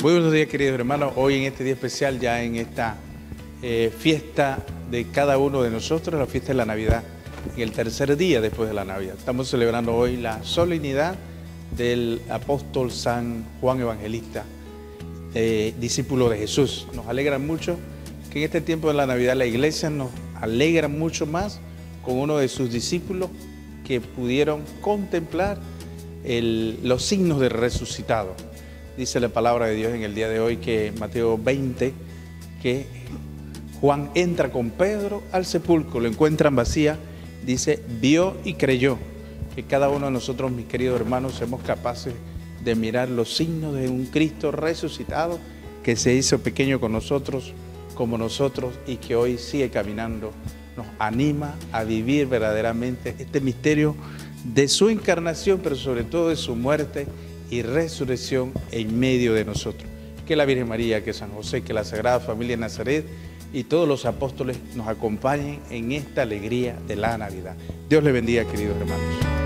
Muy buenos días, queridos hermanos. Hoy en este día especial, ya en esta fiesta de cada uno de nosotros, la fiesta de la Navidad, en el tercer día después de la Navidad. Estamos celebrando hoy la solemnidad del apóstol San Juan Evangelista, discípulo de Jesús. Nos alegra mucho que en este tiempo de la Navidad la Iglesia nos alegra mucho más con uno de sus discípulos que pudieron contemplar los signos del resucitado. Dice la palabra de Dios en el día de hoy, que Mateo 20, que Juan entra con Pedro al sepulcro, lo encuentran vacía, dice, vio y creyó. Que cada uno de nosotros, mis queridos hermanos, seamos capaces de mirar los signos de un Cristo resucitado que se hizo pequeño con nosotros, como nosotros, y que hoy sigue caminando. Nos anima a vivir verdaderamente este misterio de su encarnación, pero sobre todo de su muerte y resurrección en medio de nosotros. Que la Virgen María, que San José, que la Sagrada Familia de Nazaret y todos los apóstoles nos acompañen en esta alegría de la Navidad. Dios les bendiga, queridos hermanos.